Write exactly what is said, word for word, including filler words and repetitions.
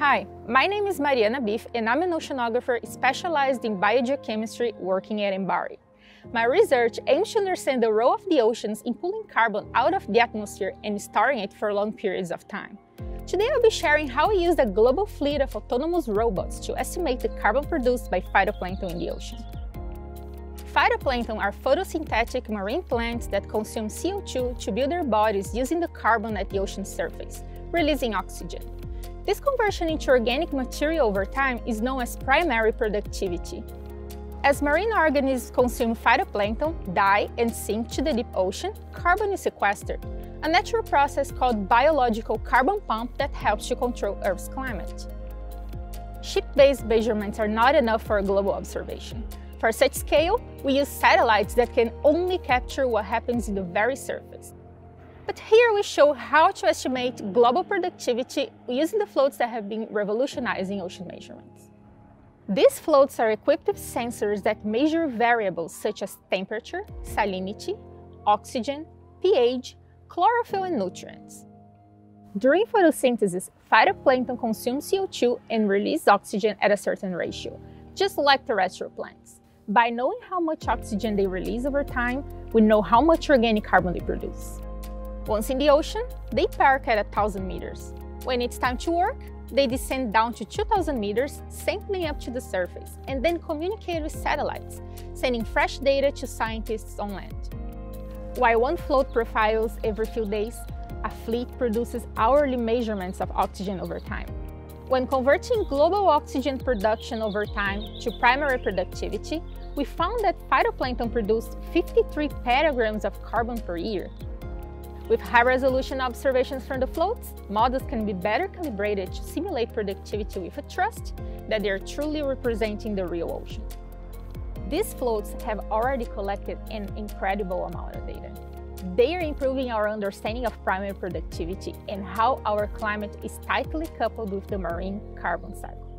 Hi, my name is Mariana Bif and I'm an oceanographer specialized in biogeochemistry working at M BARI. My research aims to understand the role of the oceans in pulling carbon out of the atmosphere and storing it for long periods of time. Today I'll be sharing how we use a global fleet of autonomous robots to estimate the carbon produced by phytoplankton in the ocean. Phytoplankton are photosynthetic marine plants that consume C O two to build their bodies using the carbon at the ocean's surface, releasing oxygen. This conversion into organic material over time is known as primary productivity. As marine organisms consume phytoplankton, die, and sink to the deep ocean, carbon is sequestered, a natural process called biological carbon pump that helps to control Earth's climate. Ship-based measurements are not enough for global observation. For such scale, we use satellites that can only capture what happens in the very surface. But here we show how to estimate global productivity using the floats that have been revolutionizing ocean measurements. These floats are equipped with sensors that measure variables such as temperature, salinity, oxygen, pH, chlorophyll and nutrients. During photosynthesis, phytoplankton consume C O two and release oxygen at a certain ratio, just like terrestrial plants. By knowing how much oxygen they release over time, we know how much organic carbon they produce. Once in the ocean, they park at one thousand meters. When it's time to work, they descend down to two thousand meters, sampling up to the surface, and then communicate with satellites, sending fresh data to scientists on land. While one float profiles every few days, a fleet produces hourly measurements of oxygen over time. When converting global oxygen production over time to primary productivity, we found that phytoplankton produced fifty-three petagrams of carbon per year. With high-resolution observations from the floats, models can be better calibrated to simulate productivity with a trust that they are truly representing the real ocean. These floats have already collected an incredible amount of data. They are improving our understanding of primary productivity and how our climate is tightly coupled with the marine carbon cycle.